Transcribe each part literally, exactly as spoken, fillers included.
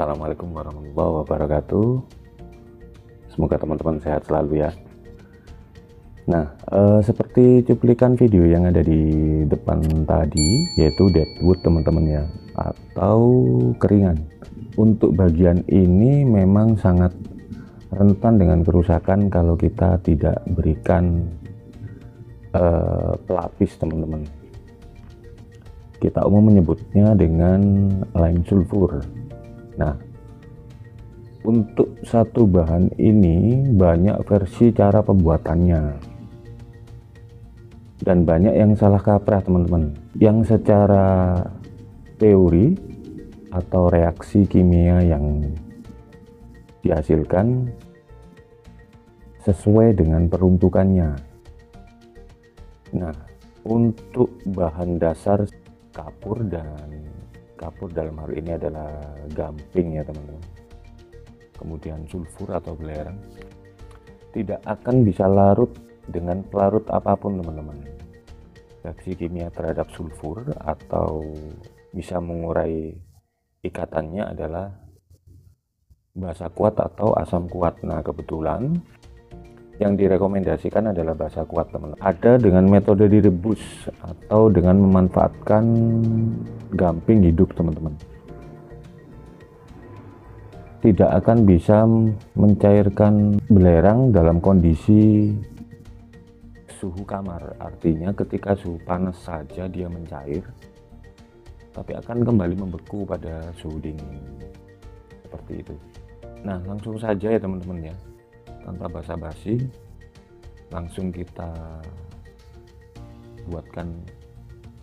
Assalamualaikum warahmatullahi wabarakatuh. Semoga teman-teman sehat selalu ya. Nah, eh, seperti cuplikan video yang ada di depan tadi, yaitu Deadwood teman-teman ya, atau keringan. Untuk bagian ini memang sangat rentan dengan kerusakan kalau kita tidak berikan eh, pelapis teman-teman. Kita umum menyebutnya dengan lime sulfur. Nah, untuk satu bahan ini banyak versi cara pembuatannya, dan banyak yang salah kaprah teman-teman. Yang secara teori atau reaksi kimia yang dihasilkan sesuai dengan peruntukannya. Nah, untuk bahan dasar kapur, dan kapur dalam hal ini adalah gamping ya teman-teman, kemudian sulfur atau belerang, tidak akan bisa larut dengan pelarut apapun teman-teman. Reaksi kimia terhadap sulfur atau bisa mengurai ikatannya adalah basa kuat atau asam kuat. Nah, kebetulan yang direkomendasikan adalah basa kuat teman-teman. Ada dengan metode direbus atau dengan memanfaatkan gamping hidup teman-teman. Tidak akan bisa mencairkan belerang dalam kondisi suhu kamar, artinya ketika suhu panas saja dia mencair, tapi akan kembali membeku pada suhu dingin seperti itu. Nah, langsung saja ya teman-teman ya, tanpa basa-basi, langsung kita buatkan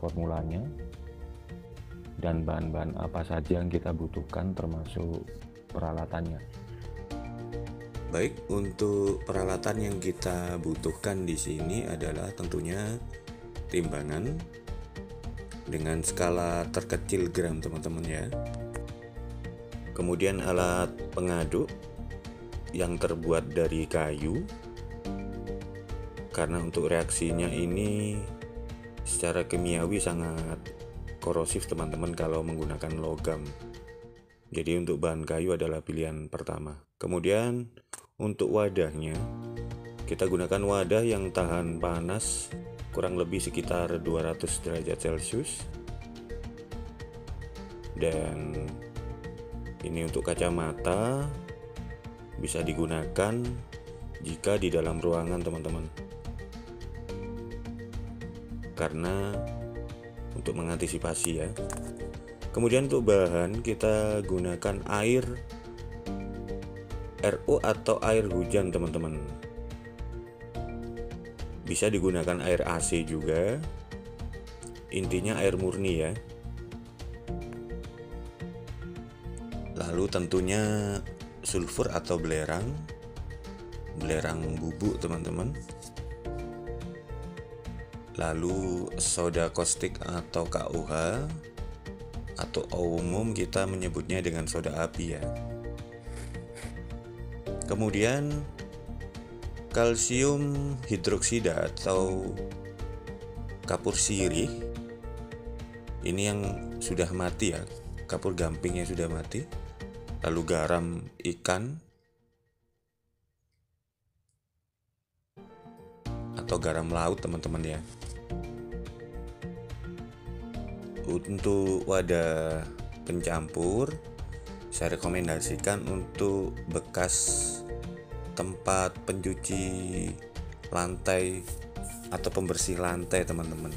formulanya dan bahan-bahan apa saja yang kita butuhkan termasuk peralatannya. Baik, untuk peralatan yang kita butuhkan di sini adalah tentunya timbangan dengan skala terkecil gram teman-teman ya. Kemudian alat pengaduk yang terbuat dari kayu, karena untuk reaksinya ini secara kimiawi sangat korosif teman-teman kalau menggunakan logam. Jadi untuk bahan kayu adalah pilihan pertama. Kemudian untuk wadahnya, kita gunakan wadah yang tahan panas kurang lebih sekitar dua ratus derajat Celcius. Dan ini untuk kacamata bisa digunakan jika di dalam ruangan teman-teman, karena untuk mengantisipasi ya. Kemudian untuk bahan kita gunakan air R O atau air hujan teman-teman. Bisa digunakan air A C juga. Intinya air murni ya. Lalu tentunya sulfur atau belerang. Belerang bubuk teman-teman. Lalu soda kaustik atau K O H, atau umum kita menyebutnya dengan soda api ya. Kemudian kalsium hidroksida atau kapur sirih, ini yang sudah mati ya, kapur gamping yang sudah mati. Lalu garam ikan atau garam laut teman-teman ya. Untuk wadah pencampur, saya rekomendasikan untuk bekas tempat pencuci lantai atau pembersih lantai teman-teman,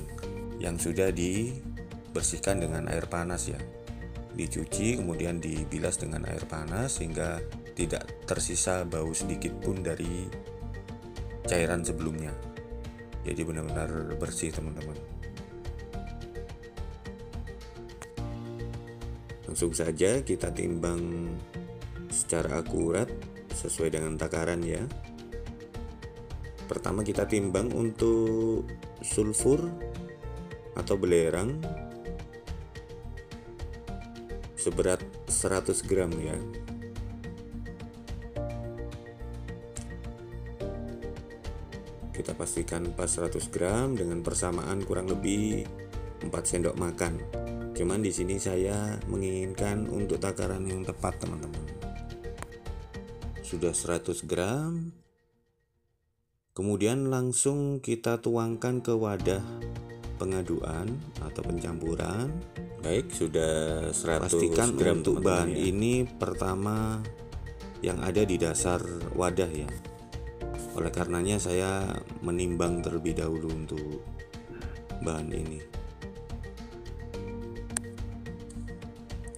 yang sudah dibersihkan dengan air panas ya, dicuci kemudian dibilas dengan air panas sehingga tidak tersisa bau sedikit pun dari cairan sebelumnya. Jadi benar-benar bersih teman-teman. Langsung saja kita timbang secara akurat sesuai dengan takaran ya. Pertama kita timbang untuk sulfur atau belerang seberat seratus gram ya. Kita pastikan pas seratus gram dengan persamaan kurang lebih empat sendok makan. Cuman di sini saya menginginkan untuk takaran yang tepat, teman-teman. Sudah seratus gram. Kemudian langsung kita tuangkan ke wadah pengaduan atau pencampuran. Baik, sudah seratus gram. Pastikan gram untuk bahan ya. Ini pertama yang ada di dasar wadah ya. Oleh karenanya saya menimbang terlebih dahulu untuk bahan ini.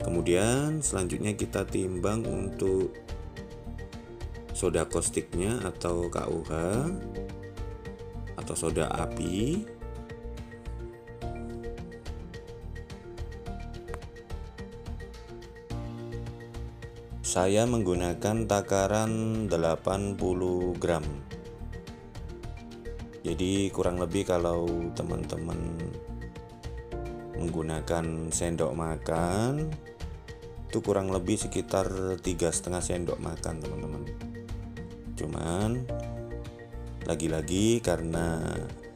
Kemudian selanjutnya kita timbang untuk soda kaustiknya atau K O H atau soda api. Saya menggunakan takaran delapan puluh gram. Jadi kurang lebih kalau teman-teman menggunakan sendok makan itu kurang lebih sekitar tiga setengah sendok makan, teman-teman. Cuman lagi-lagi karena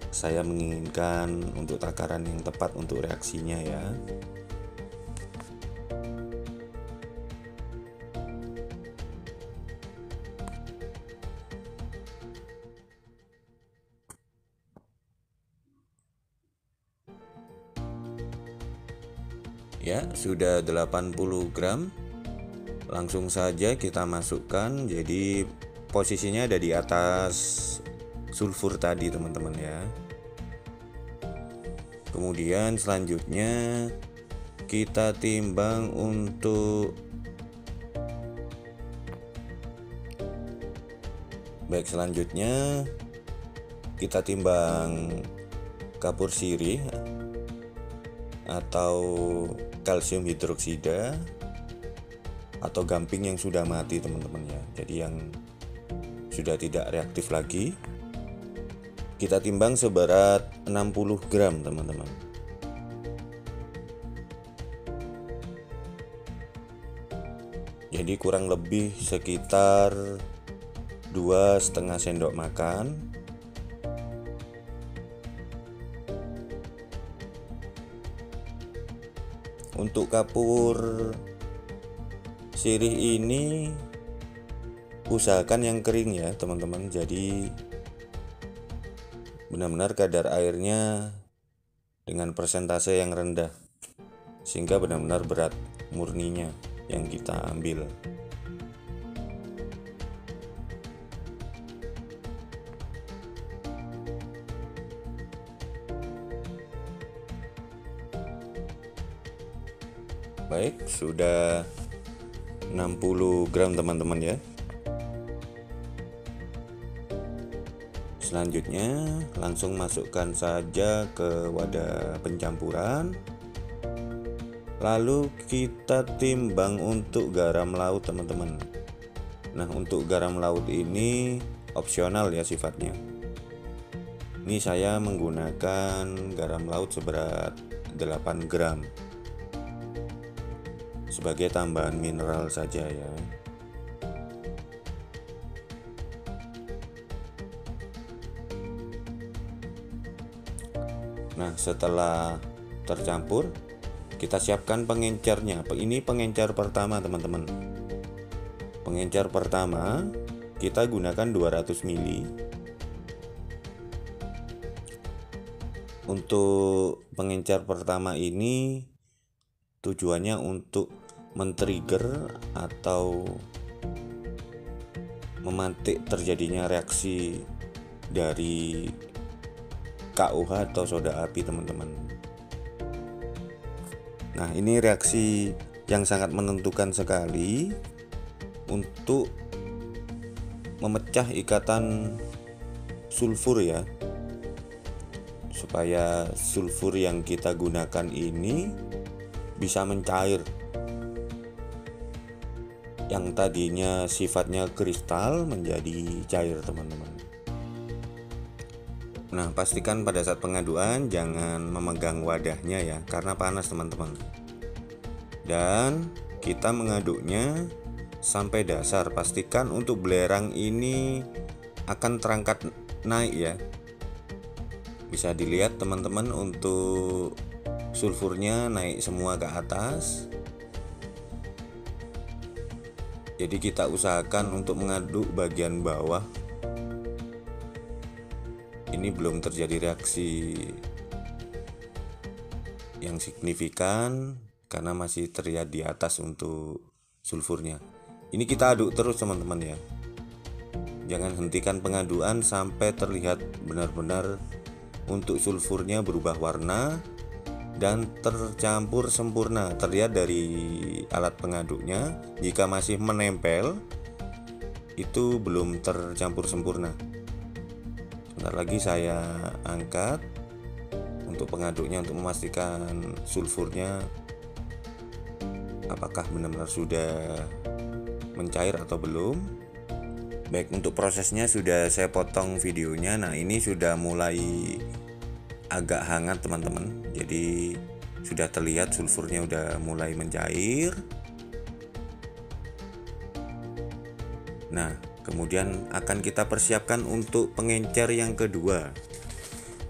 saya menginginkan untuk takaran yang tepat untuk reaksinya ya. Ya, sudah delapan puluh gram. Langsung saja kita masukkan. Jadi posisinya ada di atas sulfur tadi, teman-teman ya. Kemudian selanjutnya kita timbang untuk Baik, selanjutnya kita timbang kapur sirih atau kalsium hidroksida atau gamping yang sudah mati, teman-teman ya. Jadi yang sudah tidak reaktif lagi. Kita timbang seberat enam puluh gram, teman-teman. Jadi kurang lebih sekitar dua setengah sendok makan. Untuk kapur sirih ini usahakan yang kering ya, teman-teman. Jadi benar-benar kadar airnya dengan persentase yang rendah, sehingga benar-benar berat murninya yang kita ambil. Baik, sudah enam puluh gram, teman-teman ya. Selanjutnya langsung masukkan saja ke wadah pencampuran. Lalu kita timbang untuk garam laut, teman-teman. Nah, untuk garam laut ini opsional ya sifatnya. Ini saya menggunakan garam laut seberat delapan gram sebagai tambahan mineral saja ya. Nah, setelah tercampur, kita siapkan pengencernya. Ini pengencer pertama, teman-teman. Pengencer pertama kita gunakan dua ratus mililiter. Untuk pengencer pertama ini tujuannya untuk men-trigger atau memantik terjadinya reaksi dari K O H atau soda api, teman-teman. Nah, ini reaksi yang sangat menentukan sekali untuk memecah ikatan sulfur ya, supaya sulfur yang kita gunakan ini bisa mencair. Yang tadinya sifatnya kristal menjadi cair, teman-teman. Nah, pastikan pada saat pengaduan jangan memegang wadahnya ya, karena panas, teman-teman. Dan kita mengaduknya sampai dasar. Pastikan untuk belerang ini akan terangkat naik ya. Bisa dilihat, teman-teman, untuk sulfurnya naik semua ke atas. Jadi kita usahakan untuk mengaduk bagian bawah. Ini belum terjadi reaksi yang signifikan karena masih terlihat di atas untuk sulfurnya. Ini kita aduk terus teman-teman ya. Jangan hentikan pengaduan sampai terlihat benar-benar untuk sulfurnya berubah warna dan tercampur sempurna. Terlihat dari alat pengaduknya, jika masih menempel itu belum tercampur sempurna. Sebentar lagi saya angkat untuk pengaduknya untuk memastikan sulfurnya apakah benar-benar sudah mencair atau belum. Baik, untuk prosesnya sudah saya potong videonya. Nah, ini sudah mulai agak hangat teman-teman, jadi sudah terlihat sulfurnya udah mulai mencair. Nah, kemudian akan kita persiapkan untuk pengencer yang kedua.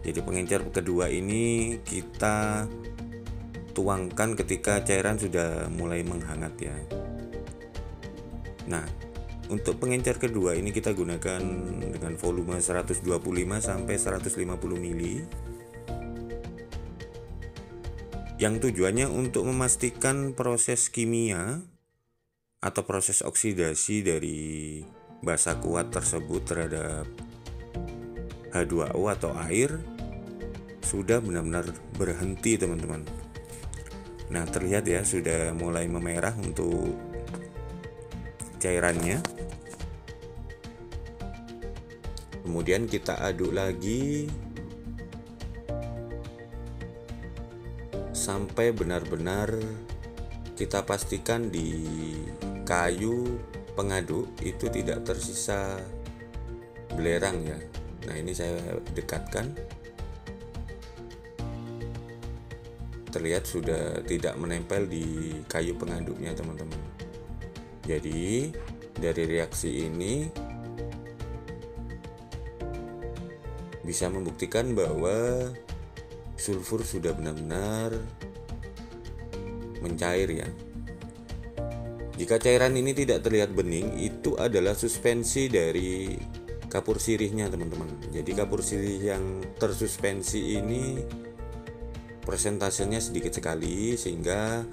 Jadi pengencer kedua ini kita tuangkan ketika cairan sudah mulai menghangat ya. Nah, untuk pengencer kedua ini kita gunakan dengan volume seratus dua puluh lima sampai seratus lima puluh mililiter. Yang tujuannya untuk memastikan proses kimia atau proses oksidasi dari basa kuat tersebut terhadap H dua O atau air sudah benar-benar berhenti teman-teman. Nah, terlihat ya sudah mulai memerah untuk cairannya. Kemudian kita aduk lagi sampai benar-benar kita pastikan di kayu pengaduk itu tidak tersisa belerang ya. Nah, ini saya dekatkan. Terlihat sudah tidak menempel di kayu pengaduknya teman-teman. Jadi dari reaksi ini bisa membuktikan bahwa sulfur sudah benar-benar mencair ya. Jika cairan ini tidak terlihat bening, itu adalah suspensi dari kapur sirihnya teman-teman. Jadi kapur sirih yang tersuspensi ini persentasenya sedikit sekali, sehingga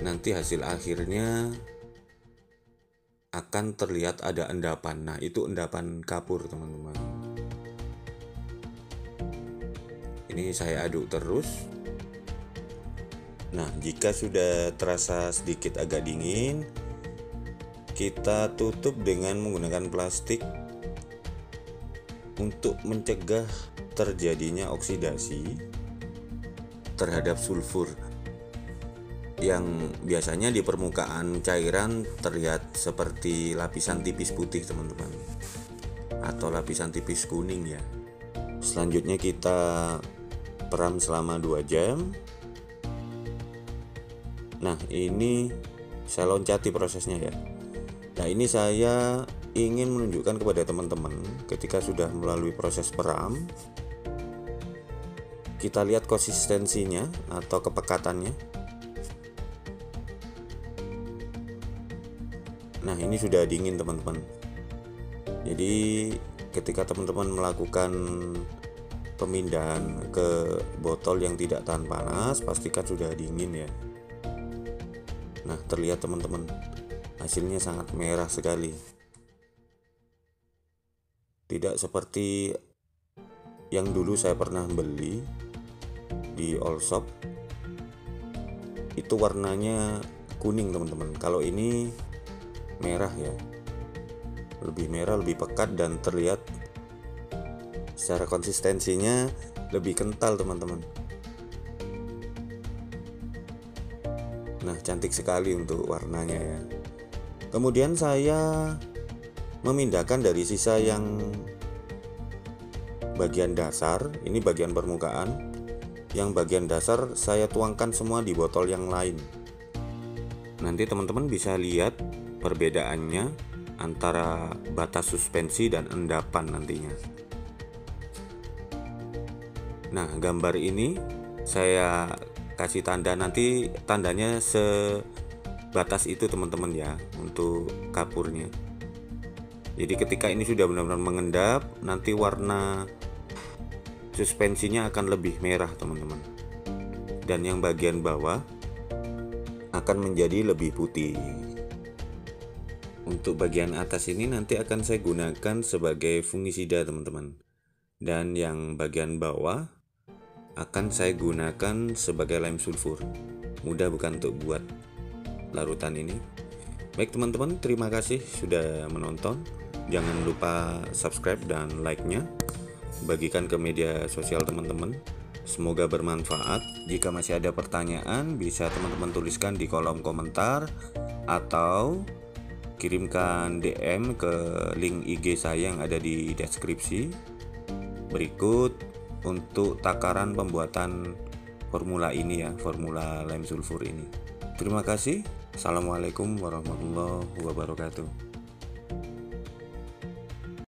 nanti hasil akhirnya akan terlihat ada endapan. Nah, itu endapan kapur teman-teman. Ini saya aduk terus. Nah, jika sudah terasa sedikit agak dingin, kita tutup dengan menggunakan plastik untuk mencegah terjadinya oksidasi terhadap sulfur yang biasanya di permukaan cairan terlihat seperti lapisan tipis putih teman-teman, atau lapisan tipis kuning ya. Selanjutnya kita peram selama dua jam. Nah, ini saya loncati prosesnya ya. Nah, ini saya ingin menunjukkan kepada teman-teman ketika sudah melalui proses peram, kita lihat konsistensinya atau kepekatannya. Nah, ini sudah dingin teman-teman. Jadi ketika teman-teman melakukan pemindahan ke botol yang tidak tahan panas, pastikan sudah dingin ya. Nah, terlihat teman-teman hasilnya sangat merah sekali, tidak seperti yang dulu saya pernah beli di all shop, itu warnanya kuning teman-teman. Kalau ini merah ya, lebih merah, lebih pekat, dan terlihat secara konsistensinya lebih kental teman-teman. Nah, cantik sekali untuk warnanya ya. Kemudian saya memindahkan dari sisa yang bagian dasar, ini bagian permukaan, yang bagian dasar saya tuangkan semua di botol yang lain. Nanti teman-teman bisa lihat perbedaannya antara batas suspensi dan endapan nantinya. Nah, gambar ini saya kasih tanda, nanti tandanya sebatas itu teman-teman ya untuk kapurnya. Jadi ketika ini sudah benar-benar mengendap, nanti warna suspensinya akan lebih merah teman-teman, dan yang bagian bawah akan menjadi lebih putih. Untuk bagian atas ini nanti akan saya gunakan sebagai fungisida teman-teman, dan yang bagian bawah akan saya gunakan sebagai lime sulfur. Mudah bukan untuk buat larutan ini. Baik teman-teman, terima kasih sudah menonton. Jangan lupa subscribe dan like-nya. Bagikan ke media sosial teman-teman. Semoga bermanfaat. Jika masih ada pertanyaan, bisa teman-teman tuliskan di kolom komentar atau kirimkan D M ke link I G saya yang ada di deskripsi. Berikut untuk takaran pembuatan formula ini ya, formula lime sulfur ini. Terima kasih. Assalamualaikum warahmatullahi wabarakatuh.